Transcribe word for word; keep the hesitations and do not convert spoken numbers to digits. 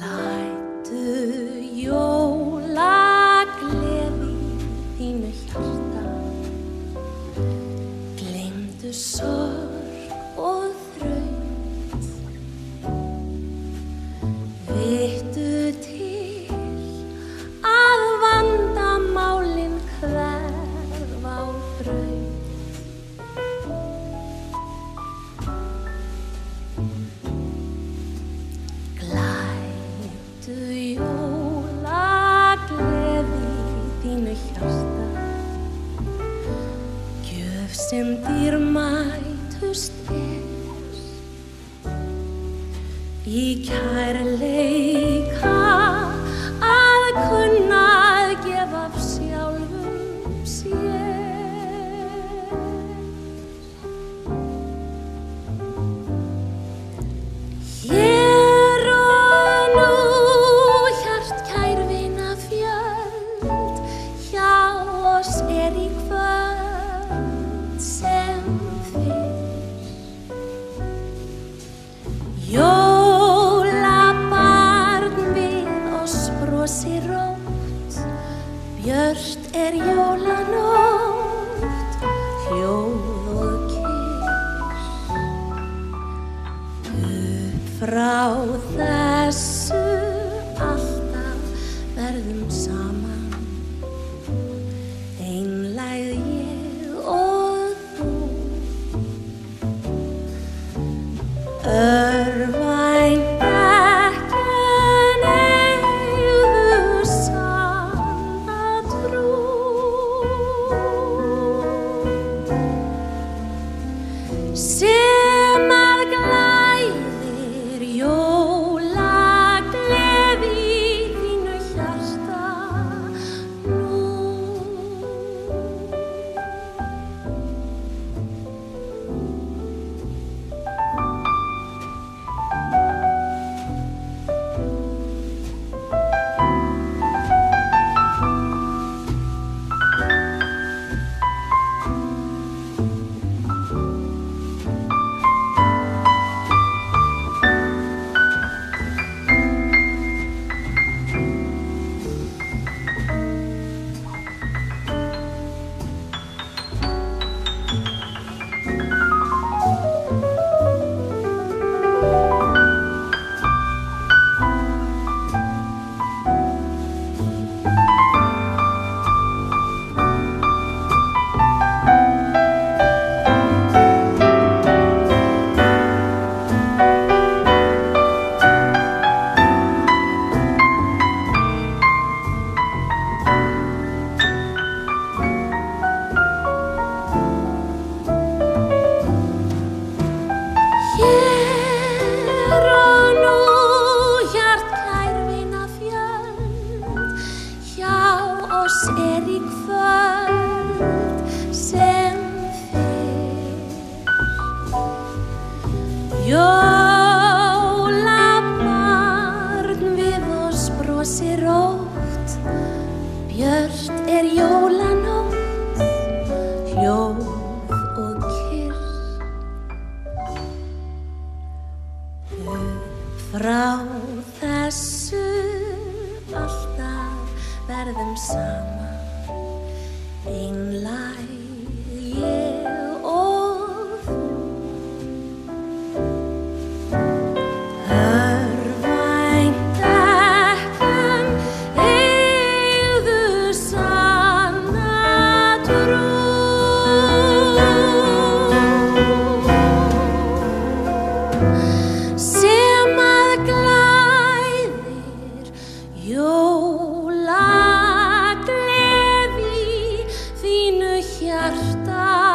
Lætu jólagleði þínu hjarta, gleymdu sorg og þraut. Vittu til að vandamálin hverfa á braut. Gjöf sem dýrmætust er, í kærleika að kunna að gefa af sjálfum sér. Hér og nú, hjartkær vinafjöld, hjá oss er í kvöld sem fyrr. Jólabarn við oss brosir rótt, björt er jólanótt, hljóð og kyss. Upp frá þessu alltaf verðum saman, einlæg ég og þú. Örvænt bekkinn eigðu sama trú. Sem að glæðir jólagleði í þínu hjarta nú. Er í kvöld sem fyrr. Jólabarn við oss brosir rótt, björt er jólanótt, hljóð og kyrrð. Upp frá þessu alltaf verðum saman, einlæg ég og þú. Örvænt bekkinn eigðu sanna trú. Hjarta